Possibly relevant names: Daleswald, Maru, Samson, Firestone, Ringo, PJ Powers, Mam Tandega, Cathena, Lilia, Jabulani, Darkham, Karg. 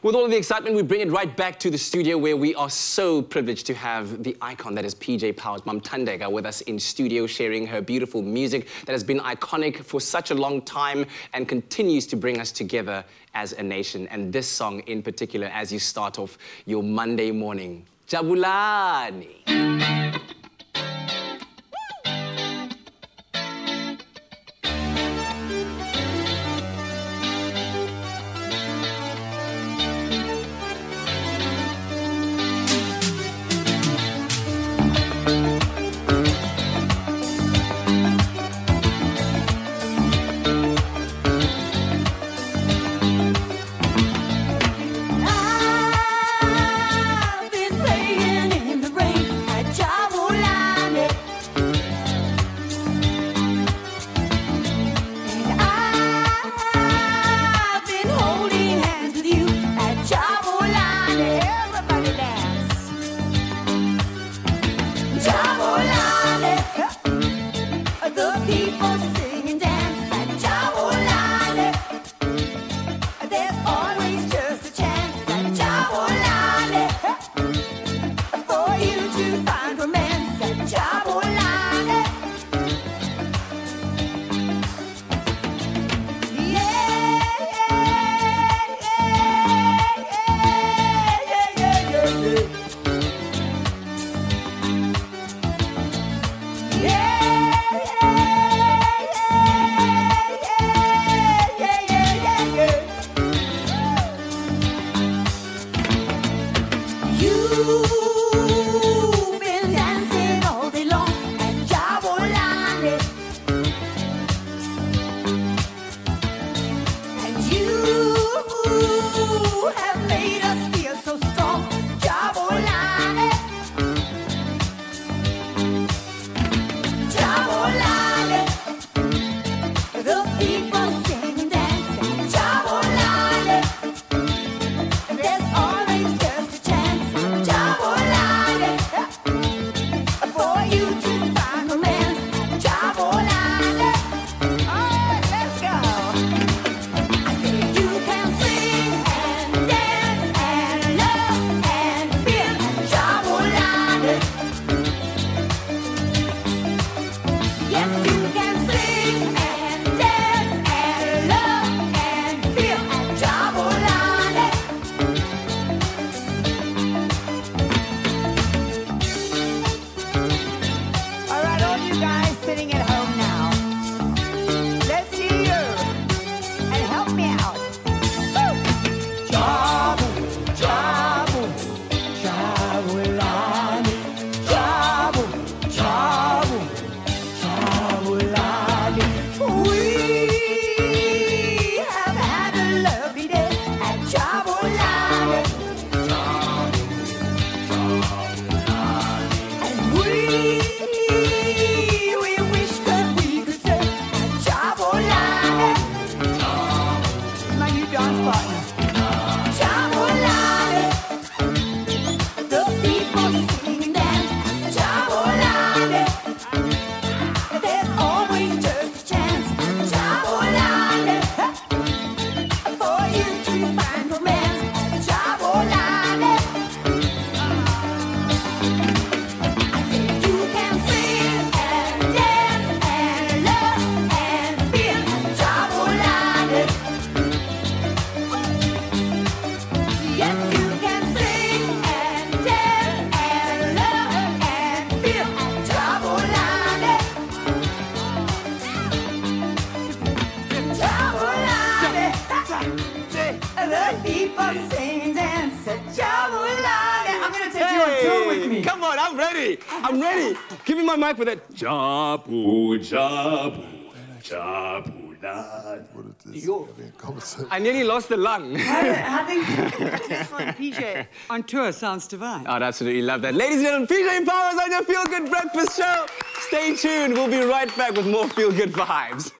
With all of the excitement, we bring it right back to the studio where we are so privileged to have the icon that is PJ Powers, Mam Tandega, with us in studio sharing her beautiful music that has been iconic for such a long time and continues to bring us together as a nation. And this song in particular, as you start off your Monday morning, Jabulani. Come on, I'm ready. I'm ready. Give me my mic for that. Jabu, Jabu, Jabu. I nearly lost the lung. Having PJ on tour sounds divine. I'd absolutely love that. Ladies and gentlemen, PJ Powers on your Feel Good Breakfast Show. Stay tuned. We'll be right back with more Feel Good Vibes.